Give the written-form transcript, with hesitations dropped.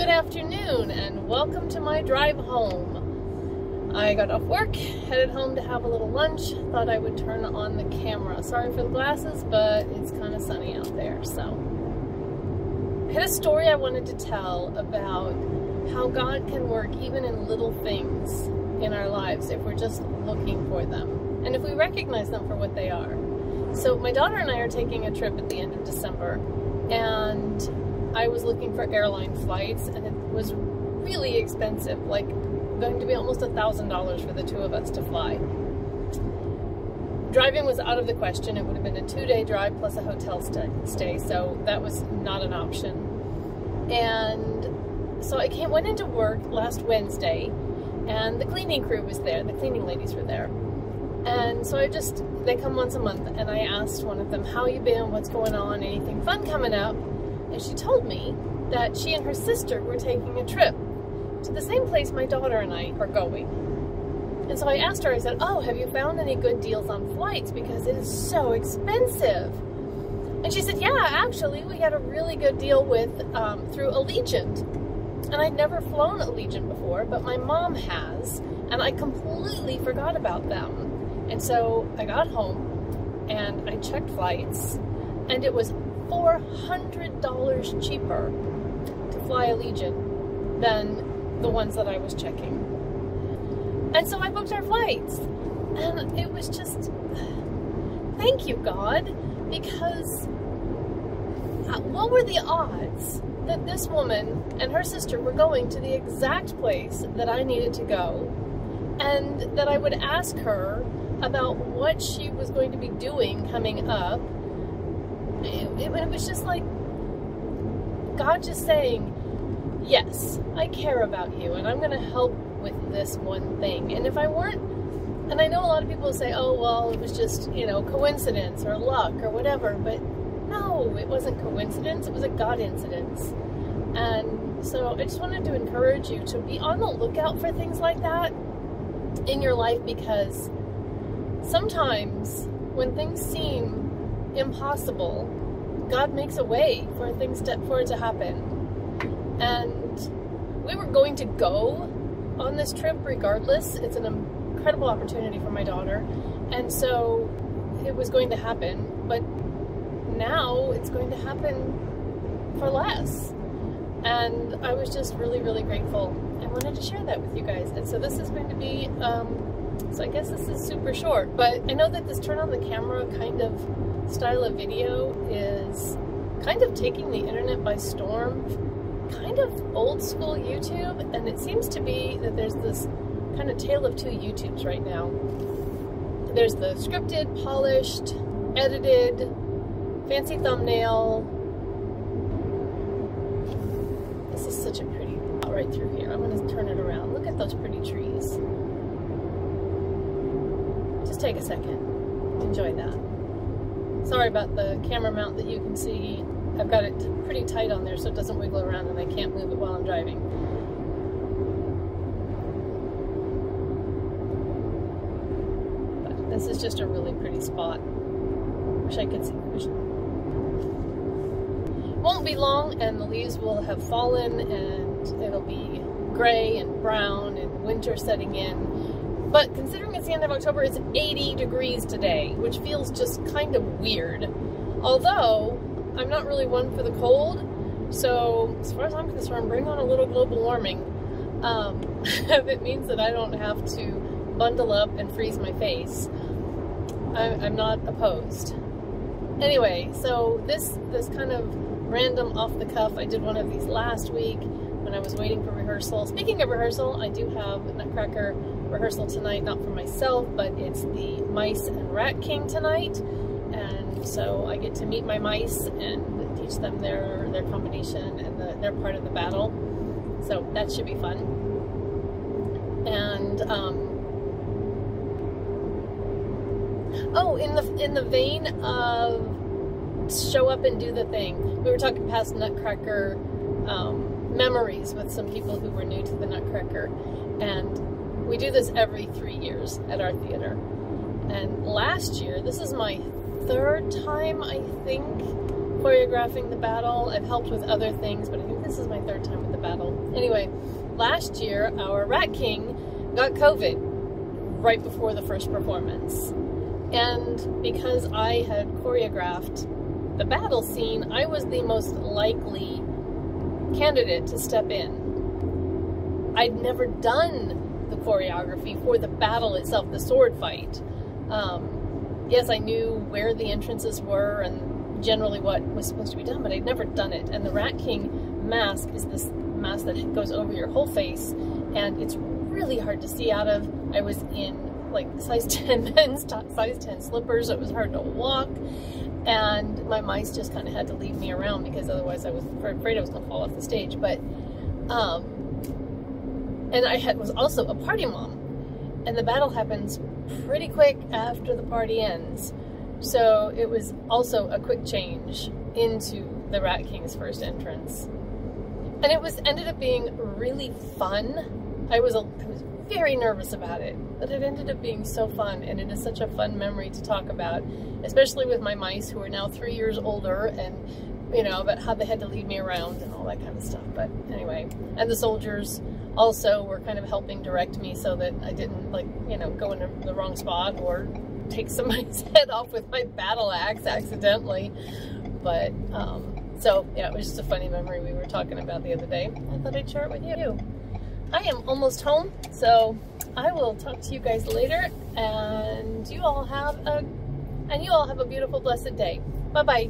Good afternoon and welcome to my drive home. I got off work, headed home to have a little lunch, thought I would turn on the camera. Sorry for the glasses, but it's kind of sunny out there, so. I had a story I wanted to tell about how God can work even in little things in our lives if we're just looking for them and if we recognize them for what they are. So my daughter and I are taking a trip at the end of December, and I was looking for airline flights, and it was really expensive, like going to be almost $1,000 for the two of us to fly. Driving was out of the question. It would have been a two-day drive plus a hotel stay, so that was not an option. And so I went into work last Wednesday, and the cleaning crew was there. The cleaning ladies were there. And so they come once a month, and I asked one of them, how you been, what's going on, anything fun coming up? And she told me that she and her sister were taking a trip to the same place my daughter and I are going. And so I asked her, I said, oh, have you found any good deals on flights? Because it is so expensive. And she said, yeah, actually, we had a really good deal with through Allegiant. And I'd never flown Allegiant before, but my mom has, and I completely forgot about them. And so I got home and I checked flights, and it was $400 cheaper to fly Allegiant than the ones that I was checking. And so I booked our flights, and it was just, thank you, God, because what were the odds that this woman and her sister were going to the exact place that I needed to go, and that I would ask her about what she was going to be doing coming up? It was just like God just saying, yes, I care about you, and I'm going to help with this one thing. And if I weren't, and I know a lot of people say, oh, well, it was just, you know, coincidence or luck or whatever, but no, it wasn't coincidence. It was a God incidence. And so I just wanted to encourage you to be on the lookout for things like that in your life, because sometimes when things seem impossible, God makes a way for things for it to happen. And we were going to go on this trip regardless. It's an incredible opportunity for my daughter, and so it was going to happen, but now it's going to happen for less. And I was just really, really grateful. I wanted to share that with you guys. And so this is going to be so I guess this is super short, but I know that this turn on the camera kind of style of video is kind of taking the internet by storm, kind of old school YouTube, and it seems to be that there's this kind of tale of two YouTubes right now. There's the scripted, polished, edited, fancy thumbnail. This is such a pretty spot right through here. I'm going to turn it around. Look at those pretty trees. Just take a second. Enjoy that. Sorry about the camera mount that you can see. I've got it pretty tight on there so it doesn't wiggle around and I can't move it while I'm driving. But this is just a really pretty spot. Wish I could see. Won't be long, and the leaves will have fallen and it'll be gray and brown and winter setting in. But considering it's the end of October, it's 80 degrees today, which feels just kind of weird. Although, I'm not really one for the cold, so as far as I'm concerned, bring on a little global warming. If it means that I don't have to bundle up and freeze my face, I'm not opposed. Anyway, so this kind of random off-the-cuff, I did one of these last week when I was waiting for rehearsal. Speaking of rehearsal, I do have Nutcracker rehearsal tonight, not for myself, but it's the Mice and Rat King tonight, and so I get to meet my mice and teach them their combination and their part of the battle, so that should be fun. And oh, in the vein of show up and do the thing, we were talking past Nutcracker memories with some people who were new to the Nutcracker, and we do this every 3 years at our theater. And last year, this is my third time, I think, choreographing the battle. I've helped with other things, but I think this is my third time with the battle. Anyway, last year our Rat King got COVID right before the first performance. And because I had choreographed the battle scene, I was the most likely candidate to step in. I'd never done the choreography for the battle itself, the sword fight. Yes, I knew where the entrances were and generally what was supposed to be done, but I'd never done it. And the Rat King mask is this mask that goes over your whole face, and it's really hard to see out of. I was in like size 10 men's top size 10 slippers, so it was hard to walk, and my mice just kind of had to lead me around because otherwise I was afraid I was going to fall off the stage. But and I was also a party mom, and the battle happens pretty quick after the party ends, so it was also a quick change into the Rat King's first entrance, and it was ended up being really fun. I was very nervous about it, but it ended up being so fun, and it is such a fun memory to talk about, especially with my mice who are now 3 years older, and you know, about how they had to lead me around and all that kind of stuff. But anyway, and the soldiers also were kind of helping direct me so that I didn't, like, you know, go into the wrong spot or take somebody's head off with my battle axe accidentally. But so yeah, it was just a funny memory we were talking about the other day. I thought I'd share it with you. I am almost home, so I will talk to you guys later, and you all have a beautiful, blessed day. Bye-bye.